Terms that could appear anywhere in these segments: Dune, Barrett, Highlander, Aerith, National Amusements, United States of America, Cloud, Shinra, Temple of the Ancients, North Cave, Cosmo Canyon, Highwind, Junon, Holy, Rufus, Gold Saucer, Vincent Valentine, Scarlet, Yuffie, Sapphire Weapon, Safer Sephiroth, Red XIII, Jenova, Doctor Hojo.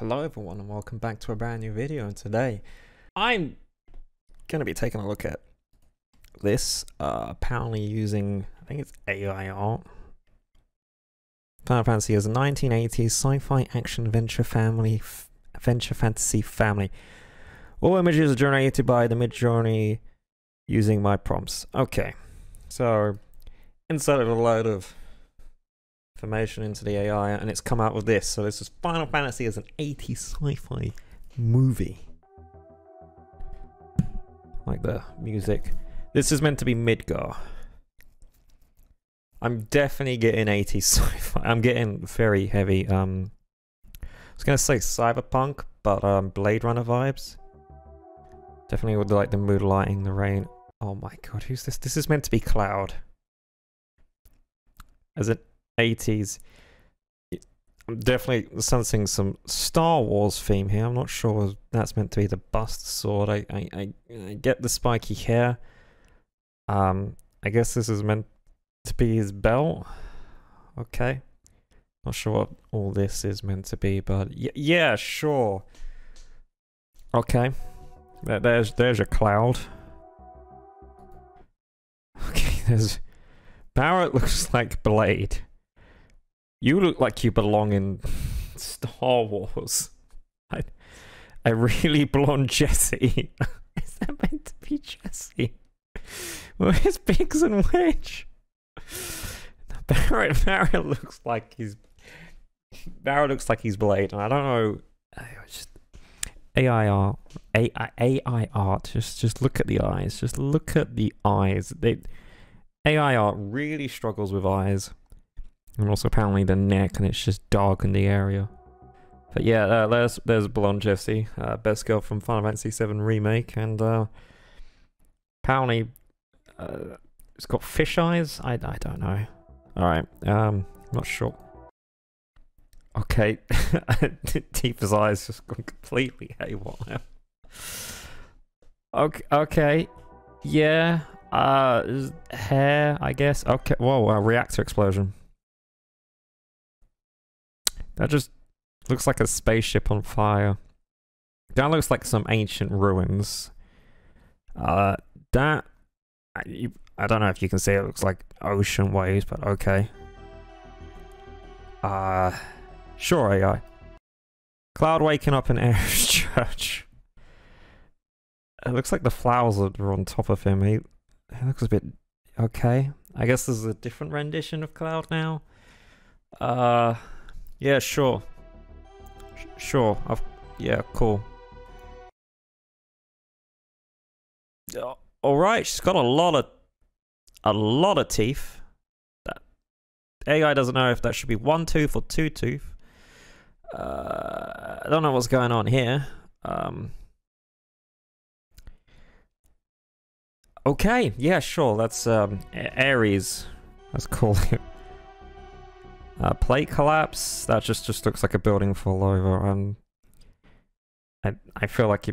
Hello everyone and welcome back to a brand new video, and today I'm gonna be taking a look at this apparently using, I think it's AI art. Final Fantasy is a 1980s sci-fi action venture fantasy family. All images are generated by the Midjourney using my prompts. Okay, so inserted a load of information into the AI and it's come out with this. So this is Final Fantasy as an 80s sci-fi movie. Like the music. This is meant to be Midgar. I'm definitely getting 80s sci-fi. I'm getting very heavy, I was gonna say cyberpunk, but Blade Runner vibes. Definitely would like the mood lighting, the rain. Oh my god, who's this? This is meant to be Cloud. As an 80s, I'm definitely sensing some Star Wars theme here. I'm not sure if that's meant to be the Buster Sword. I get the spiky hair. I guess this is meant to be his belt. Okay, not sure what all this is meant to be, but yeah, sure. Okay, there's your Cloud. Okay, there's Barrett. Looks like Blade. You look like you belong in Star Wars. I really blonde Jesse. Is that meant to be Jesse? Where's Biggs and Wedge? Barrett looks like he's Blade, and I don't know. Just AI art. Just look at the eyes. Just look at the eyes. AI art really struggles with eyes. And also apparently the neck, and it's just dark in the area. But yeah, there's blonde Jesse, best girl from Final Fantasy VII Remake, and apparently it's got fish eyes? I don't know. Alright, not sure. Okay, Tifa's eyes just gone completely haywire. Okay, yeah, hair, I guess. Okay, whoa, a reactor explosion. That just looks like a spaceship on fire. That looks like some ancient ruins. I don't know if you can see it, looks like ocean waves, but okay. Sure, AI. Cloud waking up in Aerith's church. It looks like the flowers are on top of him. He looks a bit... okay. I guess this is a different rendition of Cloud now. Yeah, sure. Sure. Yeah, cool. All right, she's got a lot of teeth. That AI doesn't know if that should be one tooth or two tooth. I don't know what's going on here. Okay, yeah, sure. That's Aries. Let's call it. Plate collapse. That just looks like a building fall over. I feel like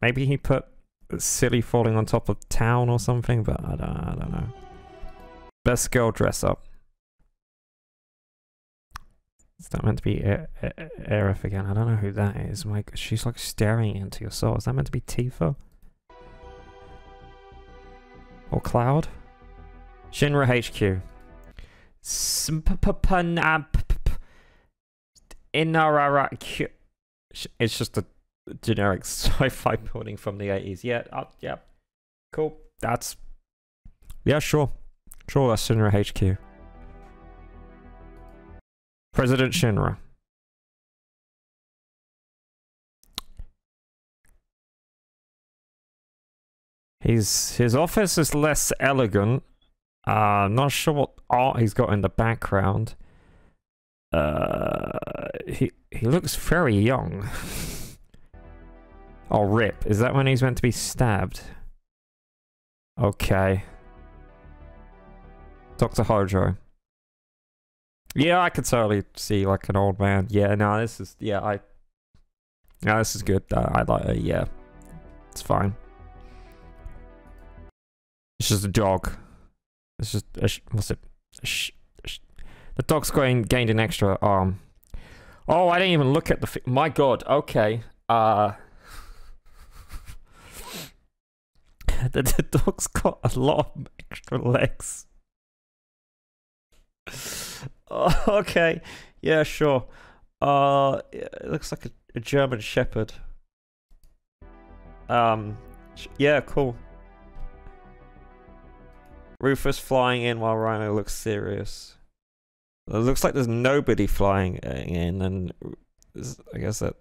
maybe he put silly falling on top of town or something, but I don't know. Best girl dress up. Is that meant to be Aerith again? I don't know who that is. Like she's like staring into your soul. Is that meant to be Tifa or Cloud? Shinra HQ. It's just a generic sci-fi building from the 80s. Yeah, yeah, cool. That's yeah, sure, sure. That's Shinra HQ. President Shinra. His office is less elegant. I'm not sure what art he's got in the background. He looks very young. Oh, rip. Is that when he's meant to be stabbed? Okay. Doctor Hojo. Yeah, I could totally see like an old man. Yeah, no, this is... yeah, no, this is good. I like it. Yeah. It's fine. It's just a dog. It's just, what's it? The dog's gained an extra arm. Oh, I didn't even look at the... My god, okay. The dog's got a lot of extra legs. Oh, okay, yeah, sure. It looks like a German Shepherd. Yeah, cool. Rufus flying in while Rhino looks serious. It looks like there's nobody flying in, and I guess that,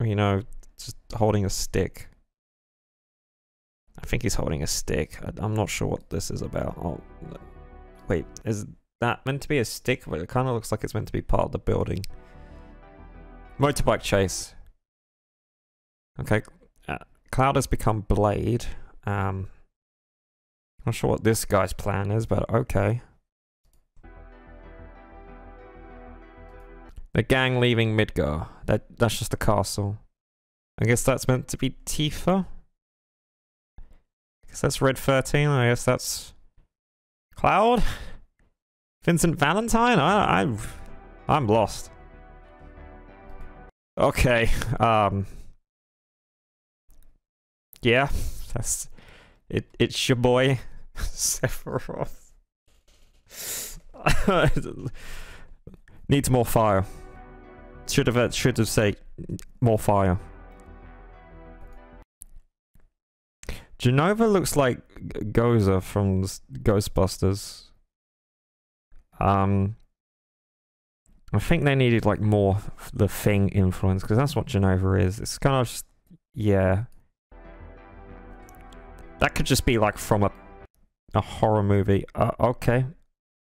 you know, just holding a stick. I think he's holding a stick. I'm not sure what this is about. Oh, wait, is that meant to be a stick? Well, it kind of looks like it's meant to be part of the building. Motorbike chase. Okay, Cloud has become Blade. Not sure what this guy's plan is, but okay. The gang leaving Midgar. That's just the castle. I guess that's meant to be Tifa. I guess that's Red XIII. I guess that's Cloud. Vincent Valentine. I'm lost. Okay. Yeah, that's it. It's your boy Sephiroth. Needs more fire. Should have said more fire. Jenova looks like Gozer from Ghostbusters. I think they needed like more the Thing influence, because that's what Jenova is. It's kind of just, yeah. That could just be like from a horror movie. Okay.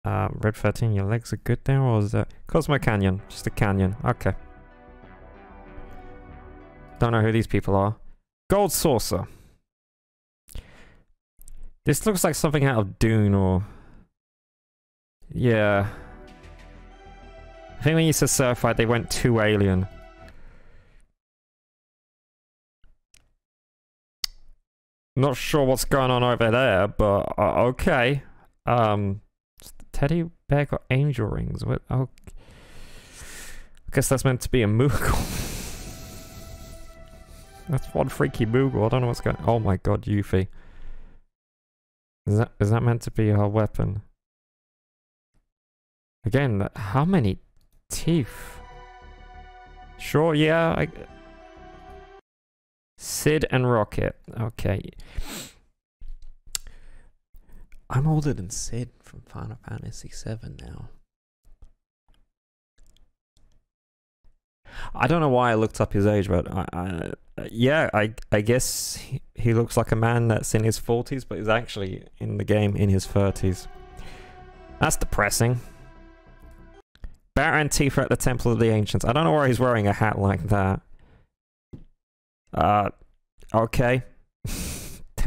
Red XIII, your legs are good there, or is that Cosmo Canyon? Just a canyon. Okay. Don't know who these people are. Gold Saucer. This looks like something out of Dune, or yeah. I think when you said Surfite, they went too alien. Not sure what's going on over there, but okay. Teddy bear got angel rings. What? Oh, I guess that's meant to be a Moogle. That's one freaky Moogle. I don't know what's going on. Oh my god, Yuffie. Is that meant to be her weapon? Again, how many teeth? Sure, yeah. Cid and Rocket. Okay. I'm older than Cid from Final Fantasy VII now. I don't know why I looked up his age, but I guess he looks like a man that's in his 40s, but is actually in the game in his 30s. That's depressing. Barrett and Tifa at the Temple of the Ancients. I don't know why he's wearing a hat like that. Okay.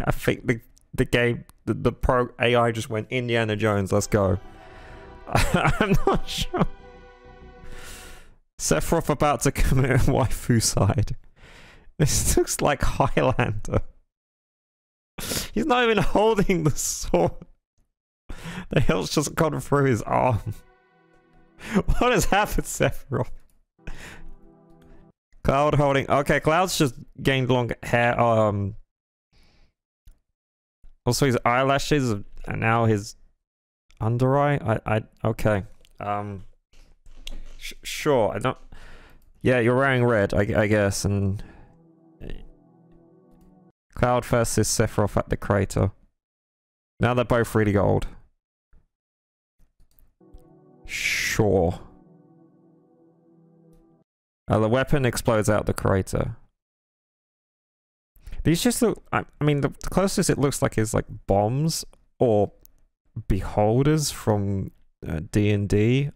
I think the game... The pro AI just went Indiana Jones. Let's go. I'm not sure. Sephiroth about to commit waifu side. This looks like Highlander. He's not even holding the sword. The hilt's just gone through his arm. What has happened, Sephiroth? Cloud holding. Okay, Cloud's just gained long hair. Also, his eyelashes and now his under eye. Okay. Sure. I don't. Yeah, you're wearing red, I guess. And Cloud versus Sephiroth at the crater. Now they're both really old. Sure. The weapon explodes out the crater. These just look, I mean, the closest it looks like is like bombs or beholders from D&D.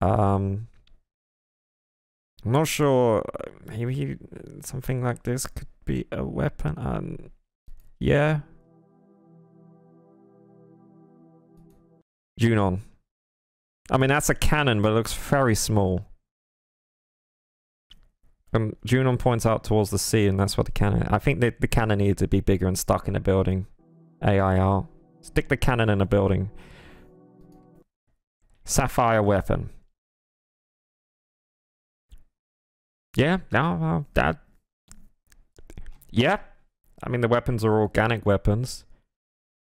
I'm not sure, maybe something like this could be a weapon. Yeah. Junon. I mean, that's a cannon, but it looks very small. Junon points out towards the sea, and that's what the cannon... I think the cannon needs to be bigger and stuck in a building. AIR. Stick the cannon in a building. Sapphire Weapon. Yeah, no, that... Yeah. I mean, the weapons are organic weapons.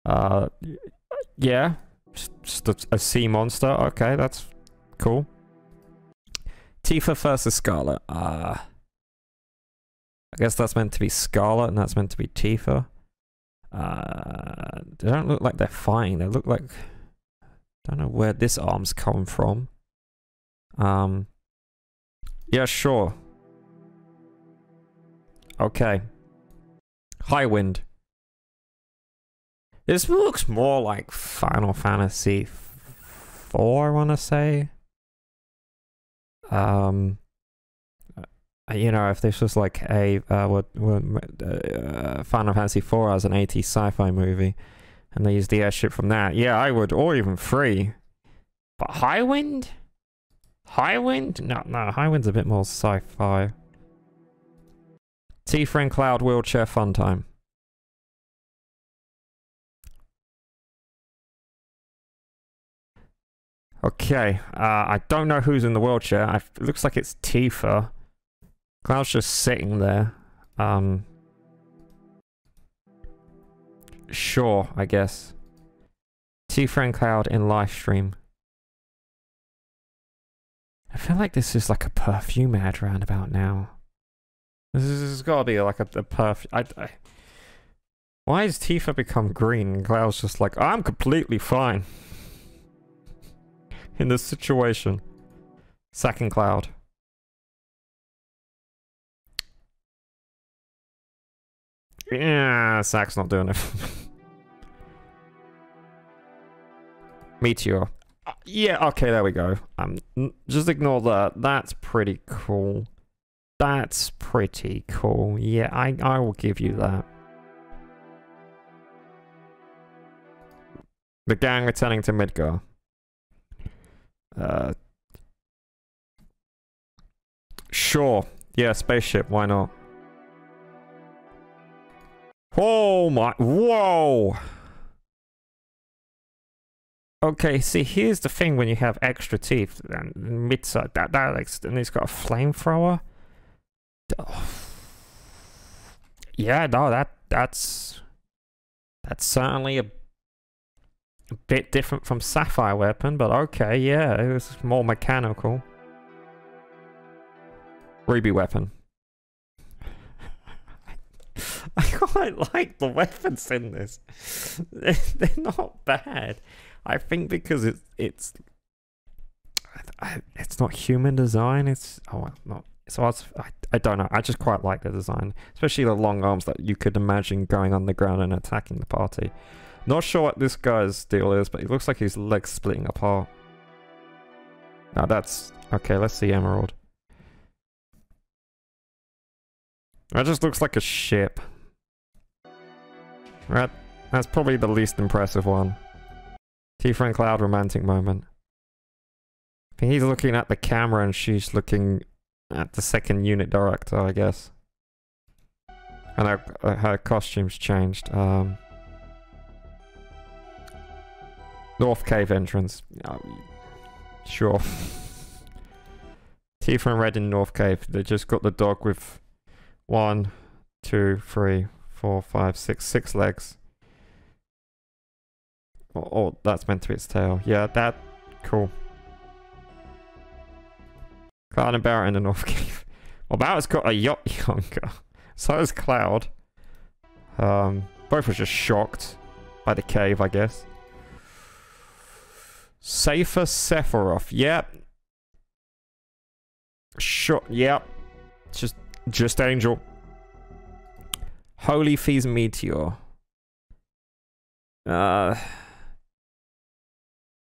Yeah. Just a sea monster. Okay, that's cool. Tifa versus Scarlet. I guess that's meant to be Scarlet and that's meant to be Tifa. They don't look like they're fighting. They look like... I don't know where this arm's come from. Yeah, sure. Okay. Highwind. This looks more like Final Fantasy IV, I want to say. You know, if this was like a Final Fantasy IV as an 80s sci-fi movie, and they used the airship from that, yeah, I would, or even Free. But Highwind? Highwind? No, no, Highwind's a bit more sci-fi. Tifa and Cloud wheelchair fun time. Okay, I don't know who's in the wheelchair. It looks like it's Tifa. Cloud's just sitting there. Sure, I guess. Tifa and Cloud in live stream. I feel like this is like a perfume ad roundabout now. This has got to be like a perfume. Why has Tifa become green and Cloud's just like, I'm completely fine in this situation? Second Cloud. Yeah, Sack's not doing it. Meteor. Yeah, okay, there we go. Just ignore that. That's pretty cool. That's pretty cool. Yeah, I will give you that. The gang returning to Midgar. Sure. Yeah, spaceship, why not? Oh my, whoa! Okay, see, here's the thing when you have extra teeth, and mid-side, and it's got a flamethrower. Oh. Yeah, no, that's certainly a bit different from Sapphire Weapon, but okay, yeah, it was more mechanical. Ruby Weapon. I quite like the weapons in this. They're not bad. I think because it's not human design. It's I don't know. I just quite like the design, especially the long arms that you could imagine going on the ground and attacking the party. Not sure what this guy's deal is, but it looks like his legs splitting apart. Now that's okay. Let's see Emerald. That just looks like a ship. Right, that's probably the least impressive one. Tifa and Cloud romantic moment. I think he's looking at the camera and she's looking at the second unit director, I guess. And her costume's changed. North Cave entrance. Sure. Tifa and Red in North Cave. They just got the dog with 6 legs. Oh, that's meant to be its tail. Yeah, that... Cool. Cloud and Barrett in the North Cave. Well, Barrett's got a yacht younger. So is Cloud. Both were just shocked by the cave, I guess. Safer Sephiroth. Yep. Sure. Yep. Just Angel. Holy Fees Meteor.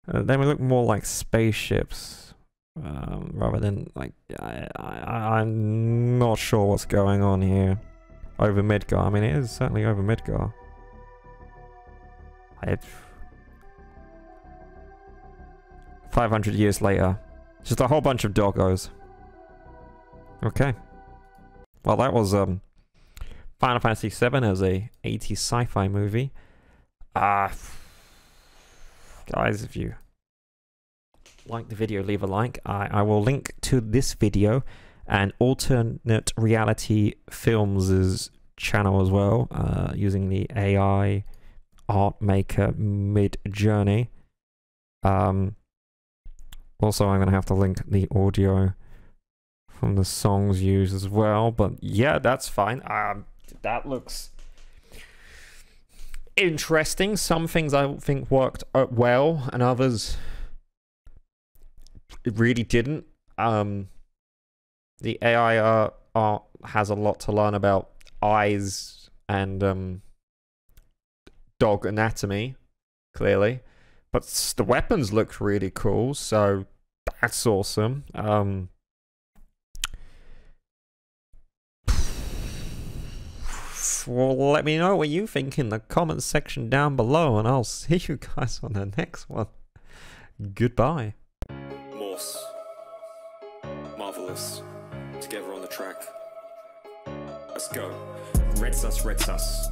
They look more like spaceships, rather than like I'm not sure what's going on here over Midgar. I mean, it is certainly over Midgar. I've 500 years later, just a whole bunch of doggos. Okay. Well, that was Final Fantasy VII as a 80s sci-fi movie. Guys, if you like the video, leave a like. I will link to this video and alternate reality films' channel as well, using the AI art maker Midjourney. Also, I'm going to have to link the audio from the songs used as well, but yeah, that's fine. That looks interesting. Some things I think worked well, and others it really didn't. The AI art has a lot to learn about eyes and dog anatomy, clearly. But the weapons looked really cool, so that's awesome. Well, let me know what you think in the comments section down below, and I'll see you guys on the next one. Goodbye. Morse. Marvelous. Together on the track. Let's go. Red sus, red sus.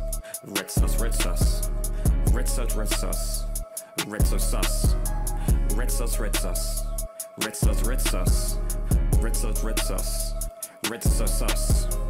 Red sus, red sus. Red sus, red sus. Red so sus. Red sus, red sus. Red sus, red sus. Red sus, red sus. Red so sus.